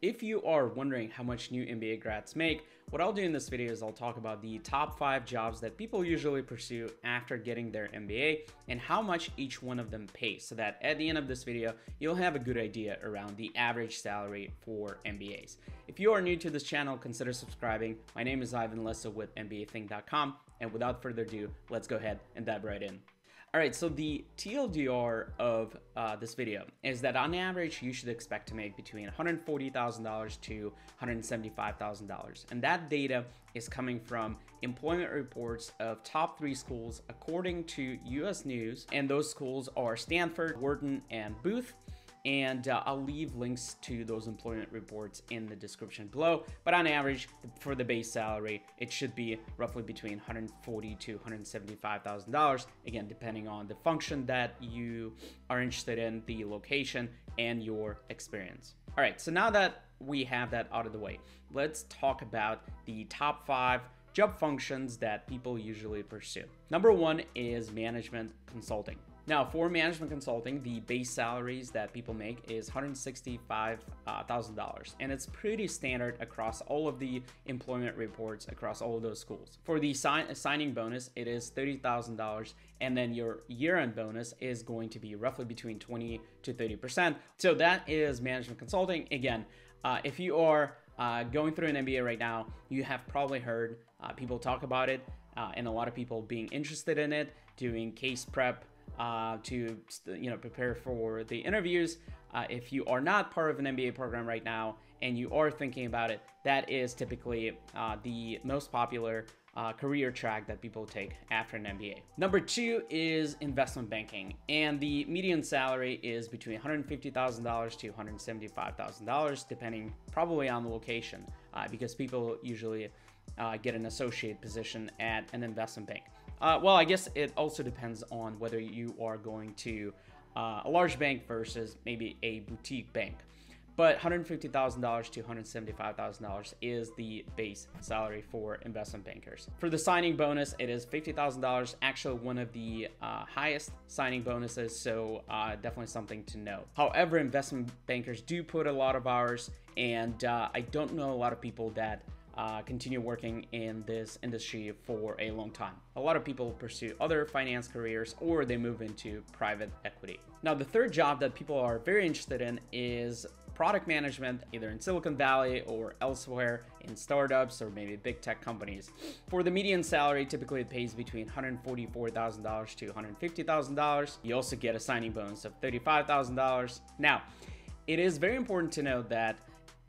If you are wondering how much new MBA grads make, what I'll do in this video is I'll talk about the top 5 jobs that people usually pursue after getting their MBA and how much each one of them pays, so that at the end of this video, you'll have a good idea around the average salary for MBAs. If you are new to this channel, consider subscribing. My name is Ivan Lesso with MBAthink.com, and without further ado, let's go ahead and dive right in. All right, so the TLDR of this video is that on average, you should expect to make between $140,000 to $175,000. And that data is coming from employment reports of top 3 schools according to US News. And those schools are Stanford, Wharton, and Booth. And I'll leave links to those employment reports in the description below. But on average, for the base salary, it should be roughly between $140,000 to $175,000. Again, depending on the function that you are interested in, the location, and your experience. All right, so now that we have that out of the way, let's talk about the top 5 job functions that people usually pursue. Number 1 is management consulting. Now, for management consulting, the base salaries that people make is $165,000, and it's pretty standard across all of the employment reports across all of those schools. For the signing bonus, it is $30,000, and then your year-end bonus is going to be roughly between 20 to 30%. So that is management consulting. Again, if you are going through an MBA right now, you have probably heard people talk about it and a lot of people being interested in it, doing case prep, to prepare for the interviews. If you are not part of an MBA program right now and you are thinking about it, that is typically the most popular career track that people take after an MBA. Number 2 is investment banking, and the median salary is between $150,000 to $175,000, depending probably on the location, because people usually get an associate position at an investment bank. Well, I guess it also depends on whether you are going to a large bank versus maybe a boutique bank. But $150,000 to $175,000 is the base salary for investment bankers. For the signing bonus, it is $50,000, actually one of the highest signing bonuses, so definitely something to know. However, investment bankers do put a lot of hours, and I don't know a lot of people that continue working in this industry for a long time. A lot of people pursue other finance careers, or they move into private equity. Now, the third job that people are very interested in is product management, either in Silicon Valley or elsewhere in startups or maybe big tech companies. For the median salary, typically it pays between $144,000 to $150,000. You also get a signing bonus of $35,000. Now, it is very important to know that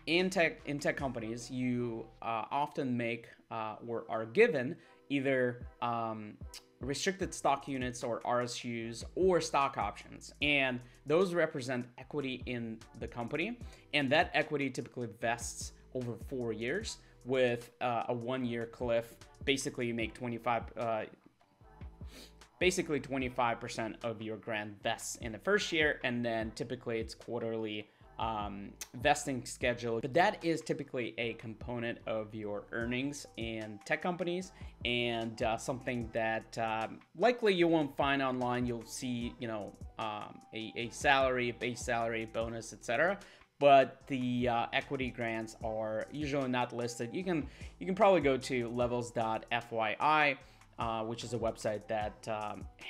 in tech companies, you often make or are given either restricted stock units or RSUs or stock options. And those represent equity in the company. And that equity typically vests over 4 years with a 1-year cliff. Basically, you make 25% of your grant vests in the first year. And then typically it's quarterly vesting schedule, but that is typically a component of your earnings in tech companies, and something that likely you won't find online. You'll see, a salary, base salary, bonus, etc. But the equity grants are usually not listed. You can probably go to levels.fyi. Which is a website that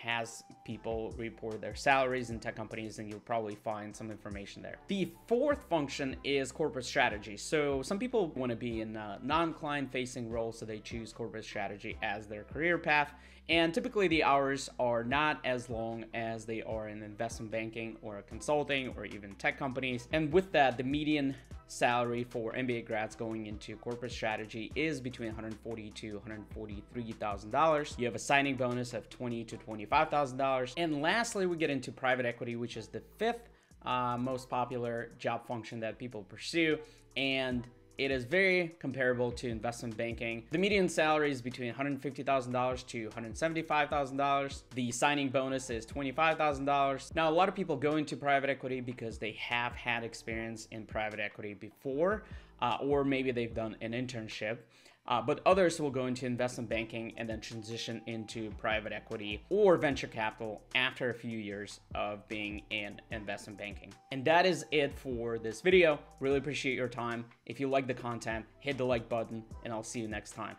has people report their salaries in tech companies, and you'll probably find some information there. The fourth function is corporate strategy. So some people want to be in a non-client facing role, so they choose corporate strategy as their career path. And typically the hours are not as long as they are in investment banking or consulting or even tech companies. And with that, the median salary for MBA grads going into corporate strategy is between $140,000 to $143,000. You have a signing bonus of $20,000 to $25,000. And lastly, we get into private equity, which is the 5th most popular job function that people pursue. And it is very comparable to investment banking. The median salary is between $150,000 to $175,000. The signing bonus is $25,000. Now, a lot of people go into private equity because they have had experience in private equity before, or maybe they've done an internship. but others will go into investment banking and then transition into private equity or venture capital after a few years of being in investment banking. And that is it for this video. Really appreciate your time. If you like the content, hit the like button, and I'll see you next time.